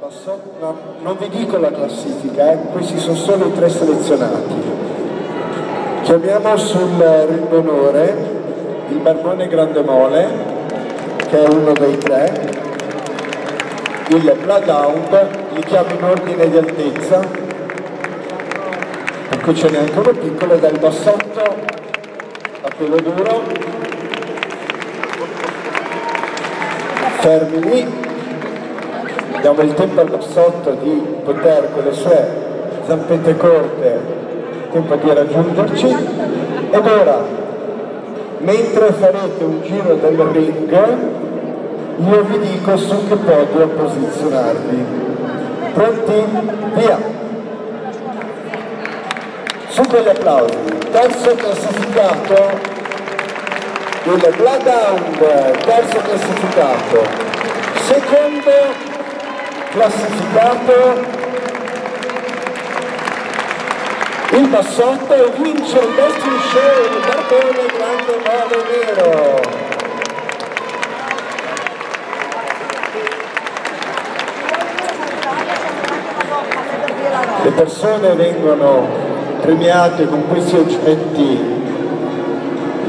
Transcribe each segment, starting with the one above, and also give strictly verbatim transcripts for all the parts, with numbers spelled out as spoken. Bassotto, no, non vi dico la classifica, eh, questi sono solo i tre selezionati. Chiamiamo sul ring d'onore il Barbone Grande Mole, che è uno dei tre, il Bloodhound, li chiamo in ordine di altezza, ecco ce n'è anche uno piccolo, dal Bassotto a quello duro, fermi lì. Diamo il tempo al Bassotto di poter con le sue zampette corte tempo di raggiungerci, ed ora mentre farete un giro del ring io vi dico su che podio posizionarvi. Pronti? Via! Su con gli applausi. Terzo classificato il Bloodhound, terzo classificato. Secondo classificato il Bassotto, e vince il best in show il Barbone Grande Mole nero. Le persone vengono premiate con questi oggetti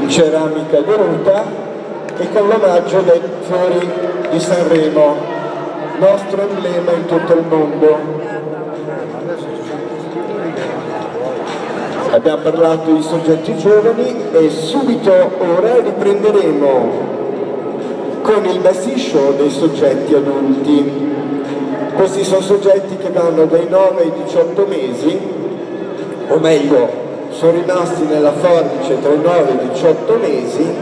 in ceramica doruta e con l'omaggio dei fiori di Sanremo, nostro emblema in tutto il mondo. Abbiamo parlato di soggetti giovani e subito ora riprenderemo con il best in show dei soggetti adulti. Questi sono soggetti che vanno dai nove ai diciotto mesi, o meglio sono rimasti nella forbice tra i nove e i diciotto mesi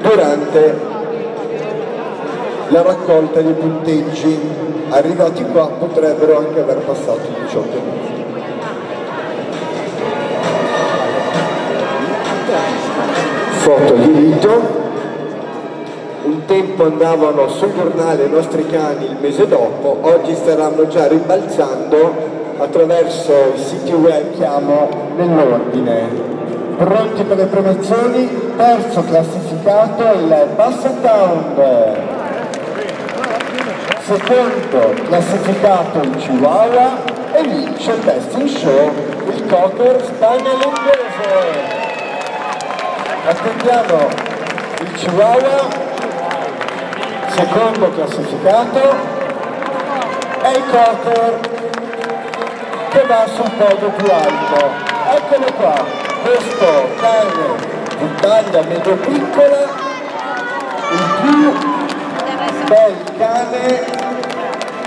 durante la raccolta dei punteggi. Arrivati qua potrebbero anche aver passato i diciotto minuti. Foto di rito. Un tempo andavano sul giornale i nostri cani il mese dopo, oggi staranno già rimbalzando attraverso i siti web, chiamo nell'ordine. Pronti per le premiazioni? Terzo classificato il Bassetown. Secondo classificato il Chihuahua, e vince il best in show il Cocker Spaniel Inglese. Attendiamo il Chihuahua, secondo classificato, e il Cocker che va sul podio più alto. Eccolo qua, questo cane di taglia medio piccola, il più bel cane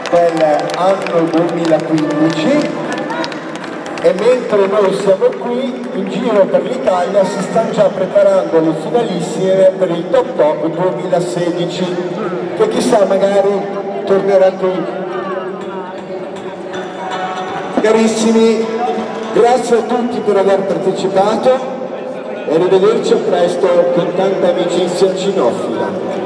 dell'anno duemilaquindici, e mentre noi siamo qui in giro per l'Italia si stanno già preparando le finalissime per il top top duemilasedici, che chissà magari tornerà qui. Carissimi, grazie a tutti per aver partecipato e arrivederci presto con tanta amicizia cinofila.